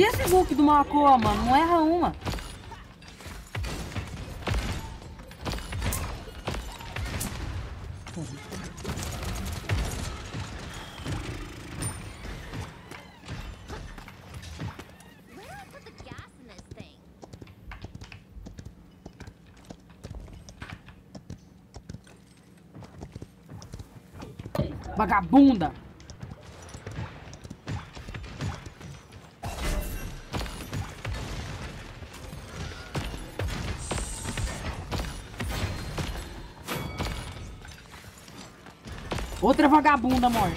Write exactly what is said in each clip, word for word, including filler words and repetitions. E esse Hulk do Makoa, mano? Não erra uma. Vagabunda! Outra vagabunda morta.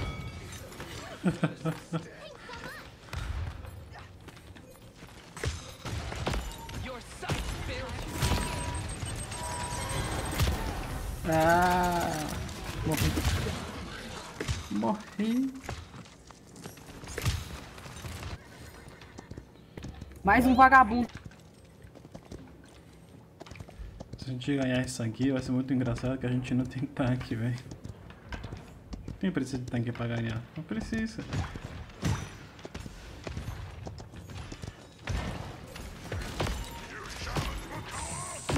Ah, morri. Morri. Mais um vagabundo. Se a gente ganhar isso aqui, vai ser muito engraçado que a gente não tem tanque, velho. Quem precisa de tanque pra ganhar? Não precisa.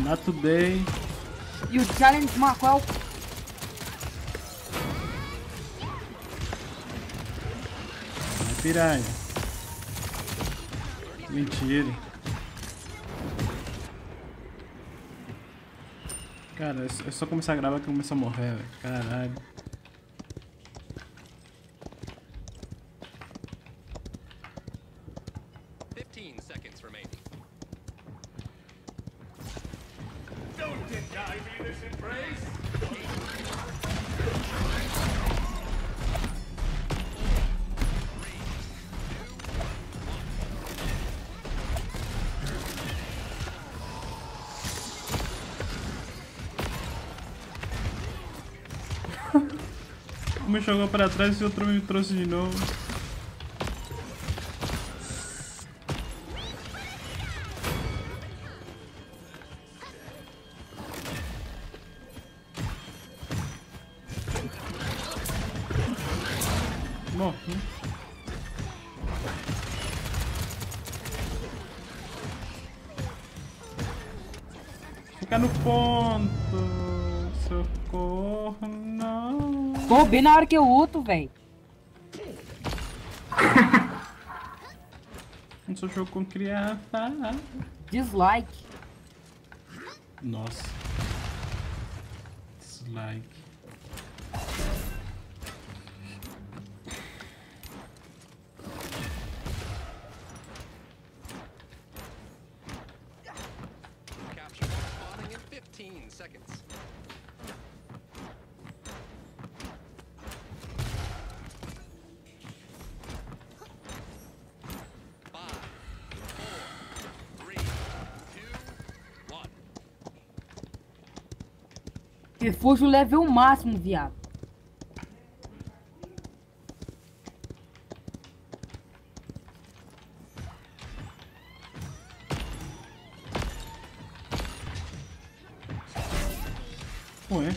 Not today. E o challenge Makoa. É piranha. Mentira. Cara, é só começar a gravar que começa a morrer, velho. Caralho. Me jogou para trás e outro me trouxe de novo. Morre. Fica no ponto. Socorro, não. Tô bem na hora que eu luto, velho. Não sou jogo com criança. Dislike. Nossa. Dislike. Capture spawning in fifteen seconds. Refúgio level máximo, viado. Ué.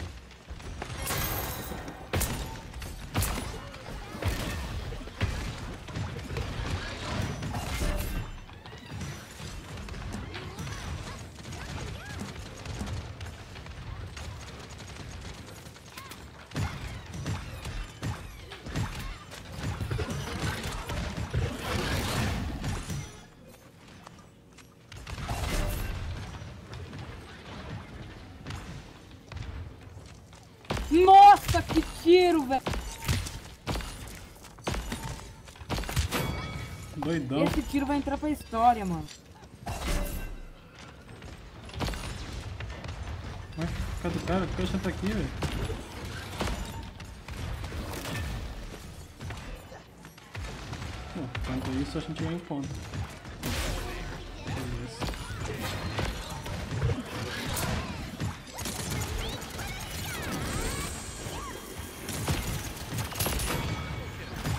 Nossa, que tiro, velho! Doidão. Esse tiro vai entrar pra história, mano. Ué, cadê o cara? O cara já tá aqui, velho. Pô, enquanto isso a gente ganha o ponto.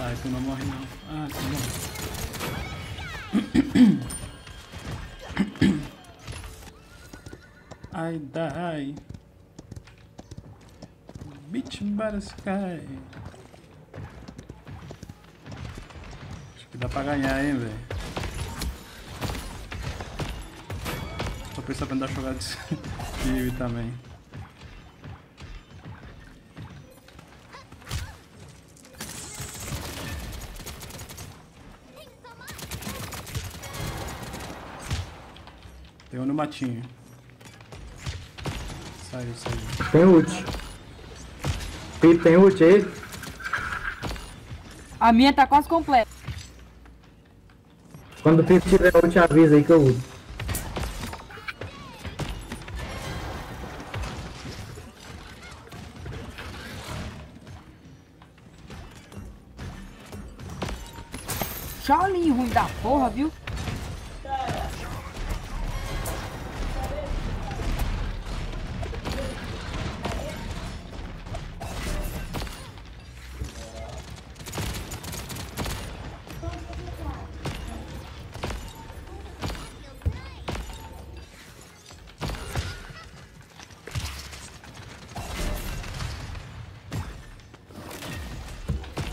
Ah, tu não morre não. Ah, tu morre. I die. Bitch by the sky. Acho que dá pra ganhar, hein, velho. depois só tentar jogar de time também. Tem um no matinho. Saiu, saiu. Tem ult. Pip, tem ult aí? A minha tá quase completa. Quando o Pip tiver ult, avisa aí que eu uso. Charlie ruim da porra, viu?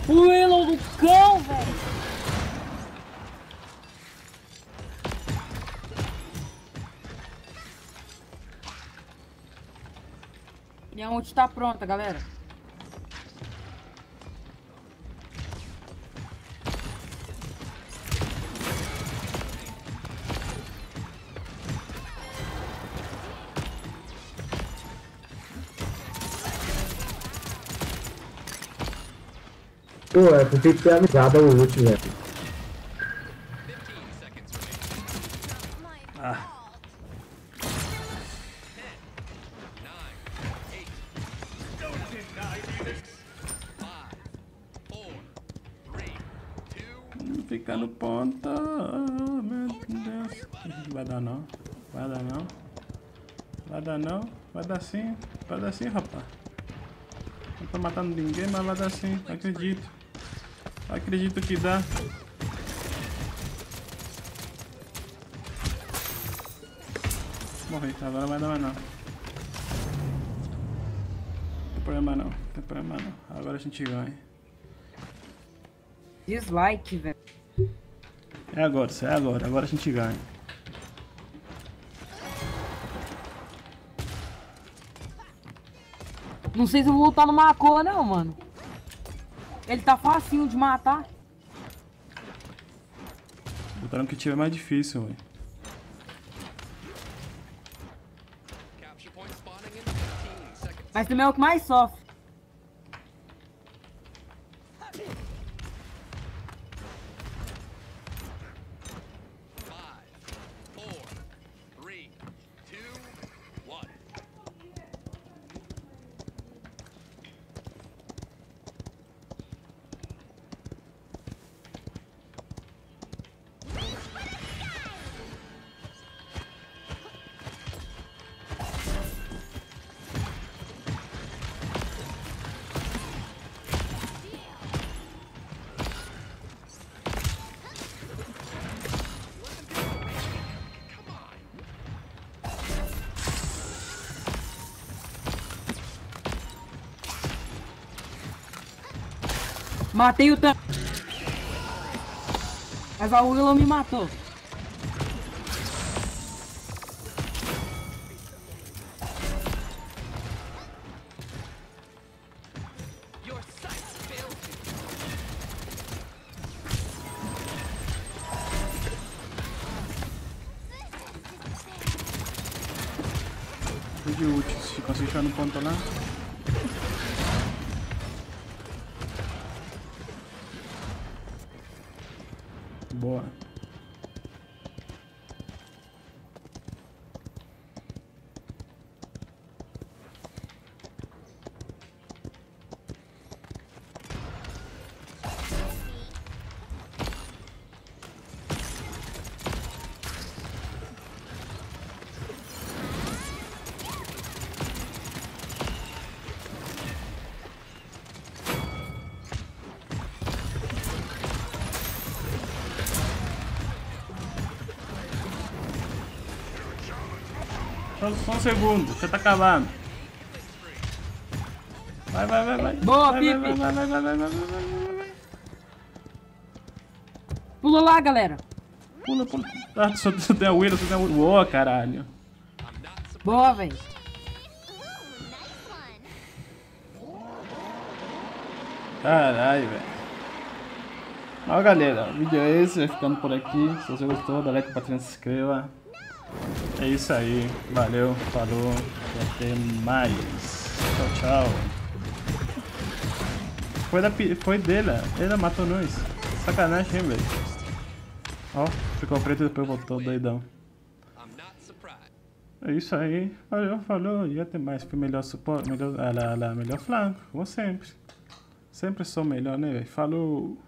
O Willo do cão, velho! Minha ult tá pronta, galera. Pô, é porque ter amizade o último, velho. Ah. Fica no ponta. Meu Deus. Vai dar não. Vai dar não. Vai dar não. Vai dar sim. Vai dar sim, rapaz. Não tô matando ninguém, mas vai dar sim. Acredito. Acredito que dá. Morri, agora não vai dar mais não. Não tem problema não, não tem problema não. Agora a gente ganha. Dislike, velho. É agora, é agora, agora a gente ganha. Não sei se eu vou voltar no Makoa não, mano. Ele tá facinho de matar. Botaram que o tiro é mais difícil, velho. Mas também é o que mais sofre. Matei o tanque. Mas a Willo me matou. Fui de ult, se conseguir chegar no ponto lá. Boa. Só um segundo, você tá acabando. Vai, vai, vai, vai. Boa, Pip! Vai, vai, vai, vai, vai, vai, vai. Pula lá, galera. Pula, pula. Ah, só tem a Willo, só tem a Willo. Ô, caralho. Boa, velho. Caralho, velho. Ó, galera, o vídeo é esse, vai ficando por aqui. Se você gostou, dá like, compartilha, se inscreva. É isso aí. Valeu, falou. Até mais. Tchau, tchau. Foi, da, foi dele, ele matou nós. Sacanagem, hein, velho. Ó, ficou preto e depois voltou, doidão. É isso aí. Valeu, falou. E até mais. Fui melhor suporte, melhor, ah, lá, lá, melhor flanco, como sempre. Sempre sou melhor, né, velho? Falou.